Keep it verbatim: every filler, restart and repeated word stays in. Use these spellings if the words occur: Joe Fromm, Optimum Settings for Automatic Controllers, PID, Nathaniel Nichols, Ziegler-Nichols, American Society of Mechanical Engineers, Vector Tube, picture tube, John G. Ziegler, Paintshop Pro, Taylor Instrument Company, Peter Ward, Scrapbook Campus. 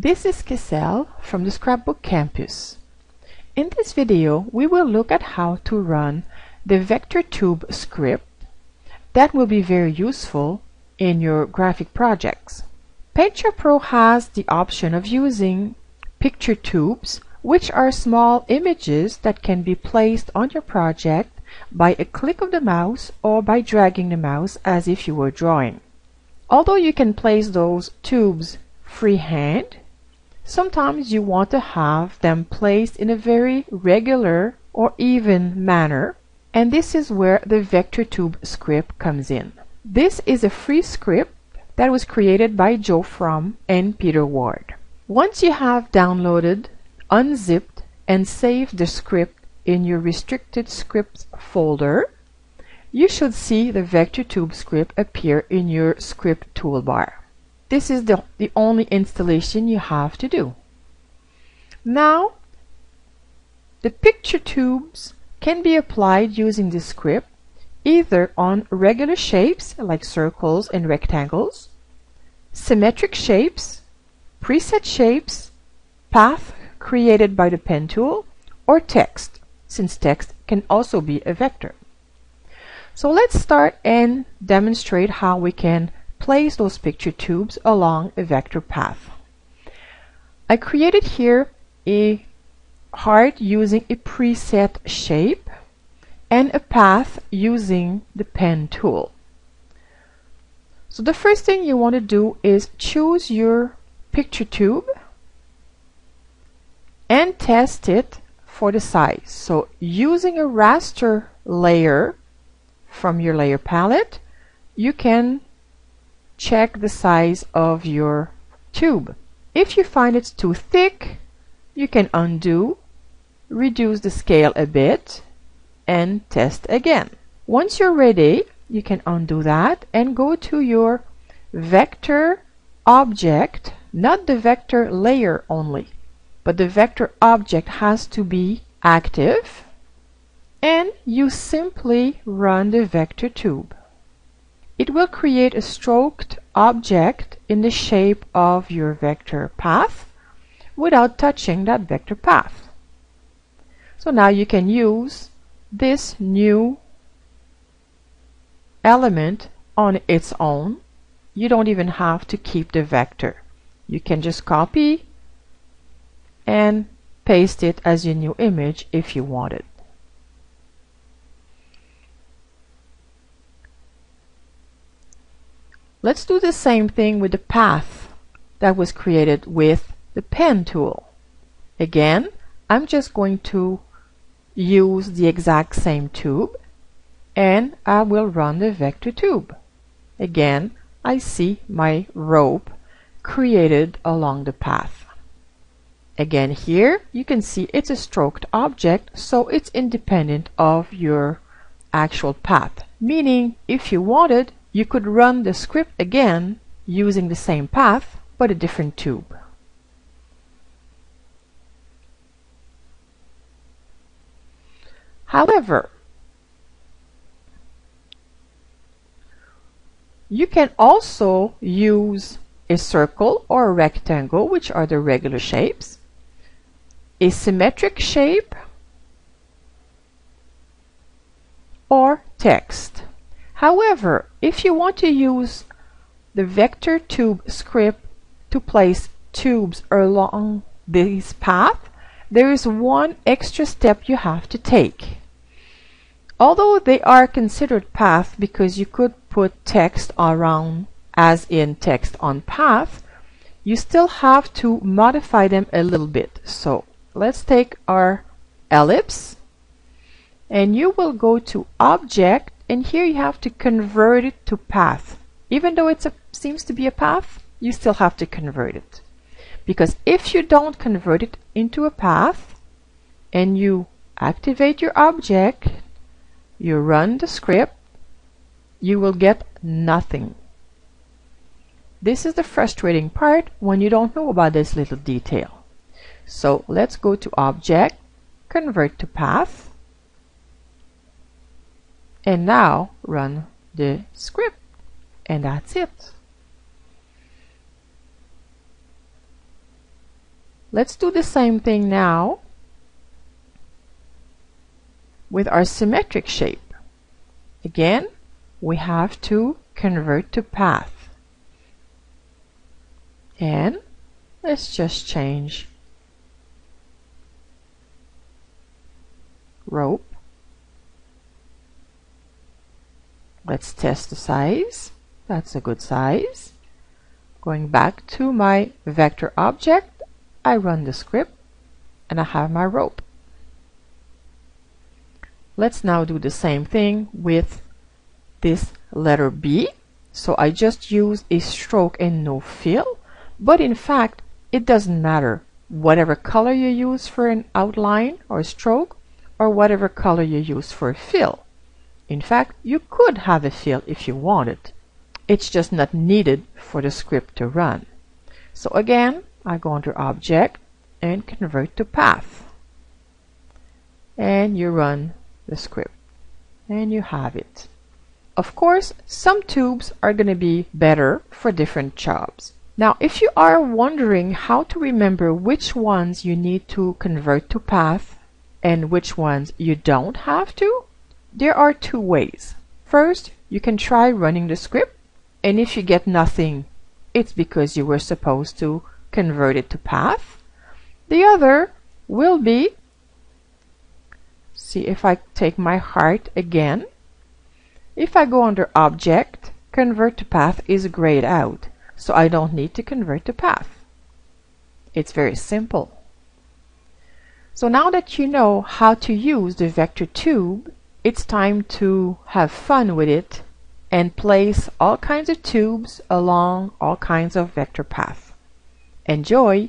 This is Giselle from the Scrapbook Campus. In this video, we will look at how to run the Vector Tube script that will be very useful in your graphic projects. Paintshop Pro has the option of using picture tubes, which are small images that can be placed on your project by a click of the mouse or by dragging the mouse as if you were drawing. Although you can place those tubes freehand, sometimes you want to have them placed in a very regular or even manner, and this is where the Vector Tube script comes in. This is a free script that was created by Joe Fromm and Peter Ward. Once you have downloaded, unzipped, and saved the script in your restricted scripts folder, you should see the Vector Tube script appear in your script toolbar. This is the, the only installation you have to do. Now, the picture tubes can be applied using the script either on regular shapes like circles and rectangles, symmetric shapes, preset shapes, path created by the pen tool, or text, since text can also be a vector. So let's start and demonstrate how we can place those picture tubes along a vector path. I created here a heart using a preset shape and a path using the pen tool. So the first thing you want to do is choose your picture tube and test it for the size. So using a raster layer from your layer palette, you can check the size of your tube. If you find it's too thick, you can undo, reduce the scale a bit, and test again. Once you're ready, you can undo that and go to your vector object, not the vector layer only, but the vector object has to be active, and you simply run the Vector Tube. It will create a stroked object in the shape of your vector path without touching that vector path. So now you can use this new element on its own. You don't even have to keep the vector. You can just copy and paste it as your new image if you wanted. Let's do the same thing with the path that was created with the pen tool. Again, I'm just going to use the exact same tube and I will run the Vector Tube. Again, I see my rope created along the path. Again, here you can see it's a stroked object, so it's independent of your actual path, meaning if you wanted, you could run the script again using the same path but a different tube. However, you can also use a circle or a rectangle, which are the regular shapes, a symmetric shape, or text. However, if you want to use the Vector Tube script to place tubes along this path, there is one extra step you have to take. Although they are considered path because you could put text around as in text on path, you still have to modify them a little bit. So let's take our ellipse and you will go to object, and here you have to convert it to path. Even though it seems to be a path, you still have to convert it. Because if you don't convert it into a path and you activate your object, you run the script, you will get nothing. This is the frustrating part when you don't know about this little detail. So let's go to object, convert to path, and now run the script, and that's it. Let's do the same thing now with our symmetric shape. Again, we have to convert to path. And let's just change rope. Let's test the size. That's a good size. Going back to my vector object, I run the script and I have my rope. Let's now do the same thing with this letter B. So I just use a stroke and no fill, but in fact it doesn't matter. Whatever color you use for an outline or stroke, or whatever color you use for a fill. In fact, you could have a fill if you wanted. It's just not needed for the script to run. So again, I go under Object and Convert to Path. And you run the script. And you have it. Of course, some tubes are going to be better for different jobs. Now, if you are wondering how to remember which ones you need to convert to path and which ones you don't have to, there are two ways. First, you can try running the script. And if you get nothing, it's because you were supposed to convert it to path. The other will be, see if I take my heart again. If I go under Object, Convert to Path is grayed out. So I don't need to convert to path. It's very simple. So now that you know how to use the vector tube, it's time to have fun with it and place all kinds of tubes along all kinds of vector paths. Enjoy!